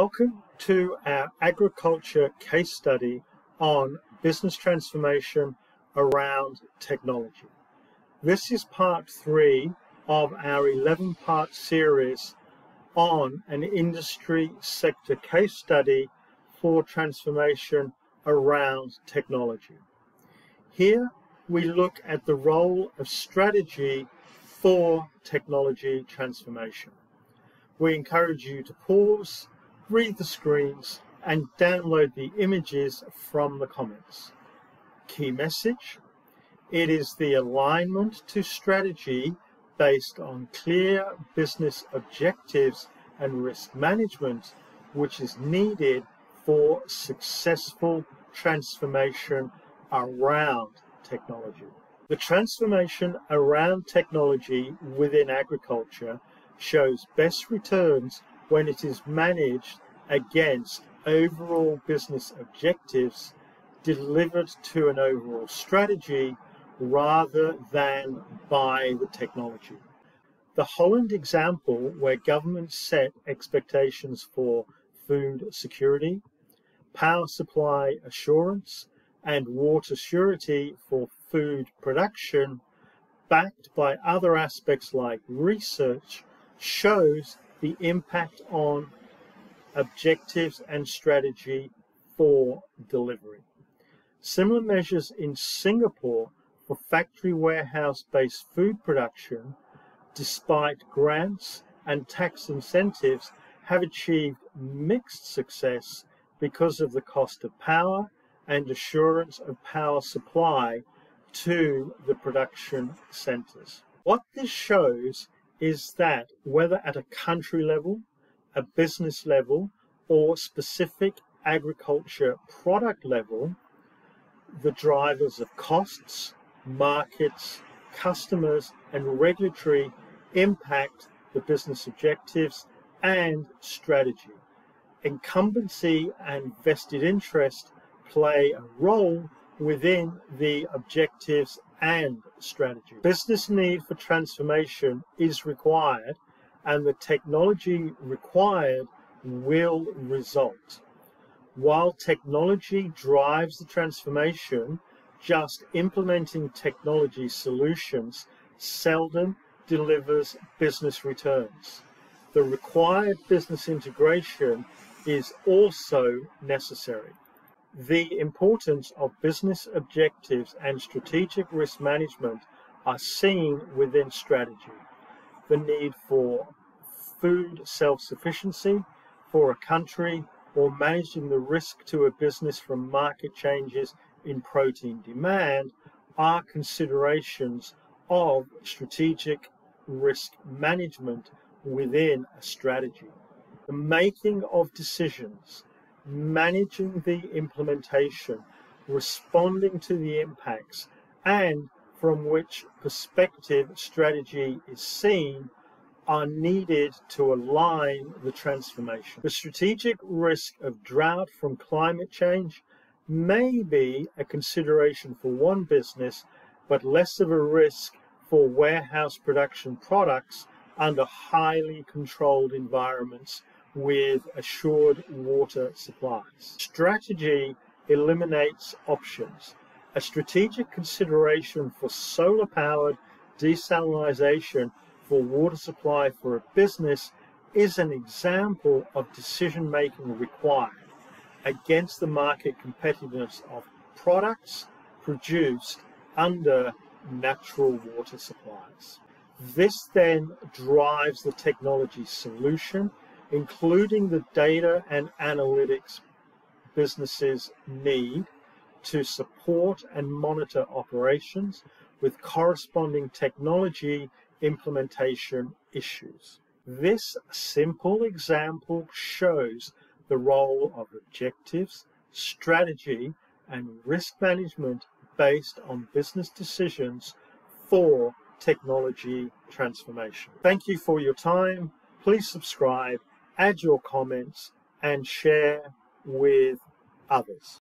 Welcome to our agriculture case study on business transformation around technology. This is part 3 of our 11-part series on an industry sector case study for transformation around technology. Here we look at the role of strategy for technology transformation. We encourage you to pause, read the screens, and download the images from the comments. Key message: it is the alignment to strategy based on clear business objectives and risk management which is needed for successful transformation around technology. The transformation around technology within agriculture shows best returns when it is managed against overall business objectives delivered to an overall strategy rather than by the technology. The Holland example, where governments set expectations for food security, power supply assurance, and water surety for food production, backed by other aspects like research, shows the impact on objectives and strategy for delivery. Similar measures in Singapore for factory warehouse-based food production, despite grants and tax incentives, have achieved mixed success because of the cost of power and assurance of power supply to the production centres. What this shows is that whether at a country level, a business level, or specific agriculture product level, the drivers of costs, markets, customers, and regulatory impact the business objectives and strategy. Incumbency and vested interest play a role within the objectives and strategy. Business need for transformation is required, and the technology required will result. While technology drives the transformation, just implementing technology solutions seldom delivers business returns. The required business integration is also necessary. The importance of business objectives and strategic risk management are seen within strategy. The need for food self-sufficiency for a country, or managing the risk to a business from market changes in protein demand, are considerations of strategic risk management within a strategy. The making of decisions, managing the implementation, responding to the impacts, and from which perspective strategy is seen, are needed to align the transformation. The strategic risk of drought from climate change may be a consideration for one business, but less of a risk for warehouse production products under highly controlled environments with assured water supplies. Strategy eliminates options. A strategic consideration for solar-powered desalinization for water supply for a business is an example of decision-making required against the market competitiveness of products produced under natural water supplies. This then drives the technology solution, including the data and analytics businesses need to support and monitor operations with corresponding technology implementation issues. This simple example shows the role of objectives, strategy, and risk management based on business decisions for technology transformation. Thank you for your time. Please subscribe, add your comments, and share with others.